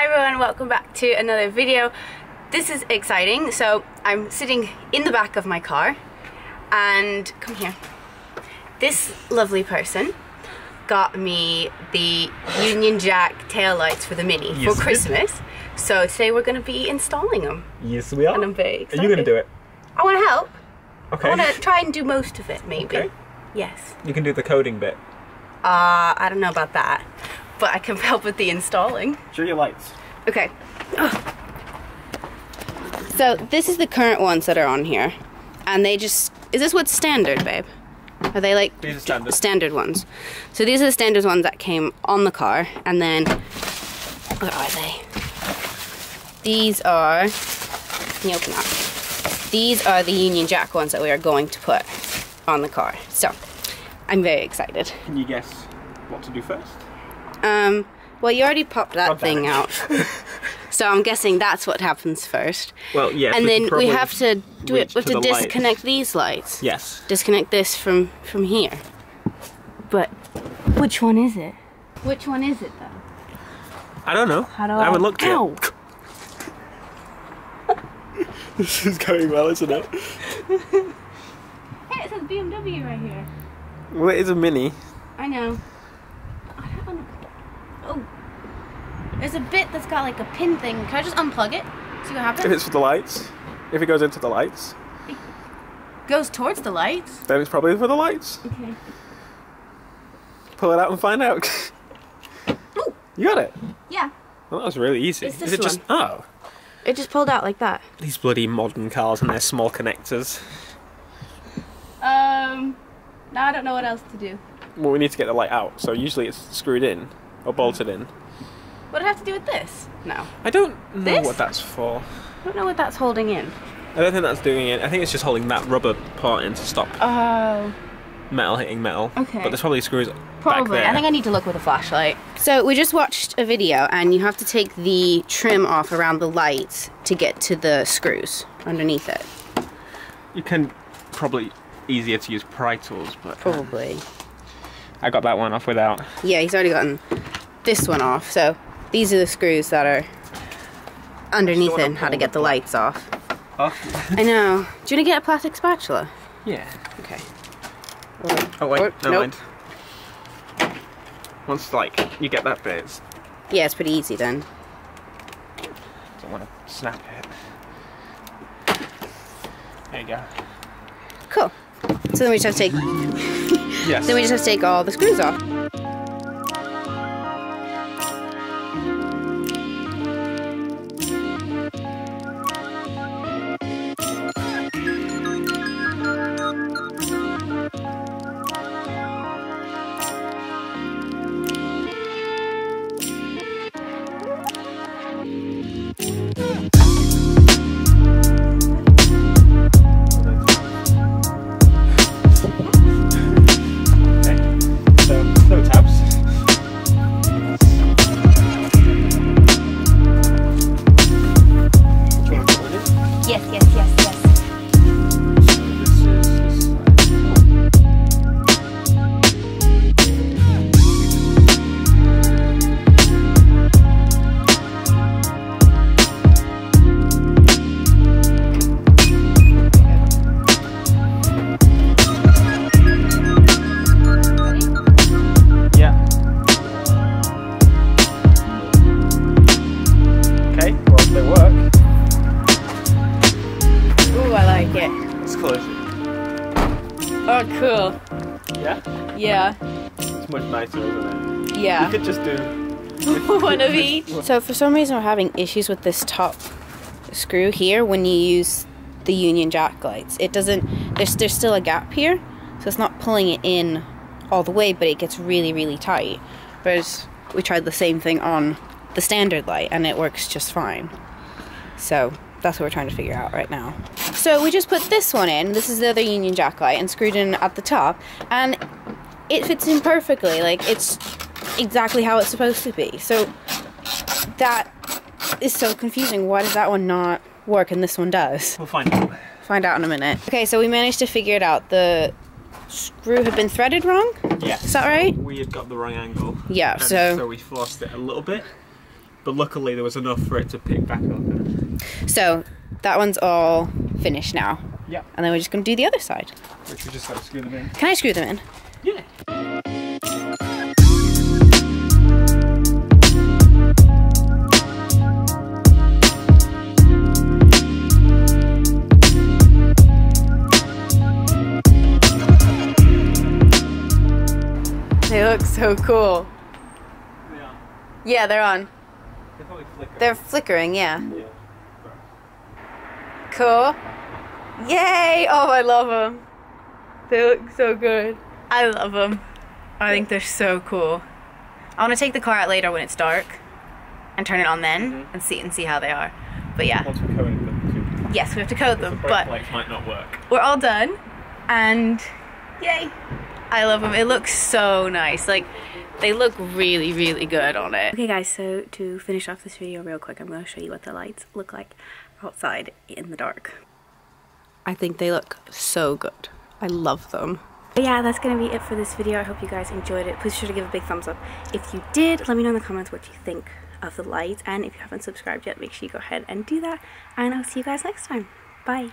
Hi everyone, welcome back to another video. This is exciting. So I'm sitting in the back of my car and come here. This lovely person got me the Union Jack taillights for the Mini for Christmas. So today we're going to be installing them. Yes we are. And I'm very excited. Are you going to do it? I want to help. Okay. I want to try and do most of it maybe. Okay. Yes. You can do the coding bit. I don't know about that. But I can help with the installing. Show your lights. Okay. Ugh. So this is the current ones that are on here. And they just, is this what's standard, babe? Are they like these are standard ones? So these are the standard ones that came on the car. And then, where are they? These are, can you open up? These are the Union Jack ones that we are going to put on the car. So, I'm very excited. Can you guess what to do first? Well, you already popped that thing out. So I'm guessing that's what happens first. Well, yes. And then we have to do it. We have to disconnect these lights. Yes. Disconnect this from here. But which one is it? Which one is it though? I don't know. How do I haven't looked yet. This is going well, isn't it? Hey, it says BMW right here. Well, it is a Mini. I know. Oh, there's a bit that's got like a pin thing. Can I just unplug it? See what happens? If it's for the lights. If it goes into the lights. It goes towards the lights? Then it's probably for the lights. Okay. Pull it out and find out. Ooh. You got it? Yeah. Well, that was really easy. It's this one. Just, oh. It just pulled out like that. These bloody modern cars and their small connectors. Now I don't know what else to do. Well, we need to get the light out. So usually it's screwed in. Or bolted in. What do I have to do with this? No. I don't know what that's for. I don't know what that's holding in. I don't think that's doing it. I think it's just holding that rubber part in to stop metal hitting metal. Okay. But there's probably screws probably. Back there. I think I need to look with a flashlight. So we just watched a video and you have to take the trim off around the lights to get to the screws underneath it. You can probably easier to use pry tools, but... Probably. I got that one off without. Yeah, he's already gotten this one off. So these are the screws that are underneath and how to get the lights off. Off? I know. Do you want to get a plastic spatula? Yeah. Okay. Oh wait, never mind. Once like you get that bit, it's... Yeah, it's pretty easy then. Don't want to snap it. There you go. Cool. So then we just have to take... Yes. Then we just have to take all the screws off. Oh, cool. Yeah? Yeah. It's much nicer, isn't it? Yeah. You could just do... one of each. So for some reason we're having issues with this top screw here when you use the Union Jack lights. It doesn't... There's still a gap here, so it's not pulling it in all the way, but it gets really, really tight. Whereas we tried the same thing on the standard light, and it works just fine. So... That's what we're trying to figure out right now. So we just put this one in, this is the other Union Jack light, and screwed in at the top, and it fits in perfectly, like it's exactly how it's supposed to be. So that is so confusing. Why does that one not work and this one does? We'll find out. Find out in a minute. Okay, so we managed to figure it out. The screw had been threaded wrong? Yes. Is that right? We had got the wrong angle. Yeah, so... So we flossed it a little bit. but luckily there was enough for it to pick back up. So that one's all finished now. Yeah. And then we're just going to do the other side. Which we just have to screw them in. Can I screw them in? Yeah. They look so cool. They are. Yeah, they're on. They're probably flickering. They're flickering, yeah. Yeah. Cool. Yay! Oh, I love them. They look so good. I love them. I think they're so cool. I want to take the car out later when it's dark and turn it on then and see how they are. But yeah. We'll have to code them too. Yes, we have to code them. The brake lights might not work. We're all done, and yay! I love them. It looks so nice. Like, they look really, really good on it. Okay guys, so to finish off this video real quick, I'm going to show you what the lights look like outside in the dark. I think they look so good. I love them. But yeah, that's going to be it for this video. I hope you guys enjoyed it. Please be sure to give a big thumbs up if you did. Let me know in the comments what you think of the lights. And if you haven't subscribed yet, make sure you go ahead and do that. And I'll see you guys next time. Bye.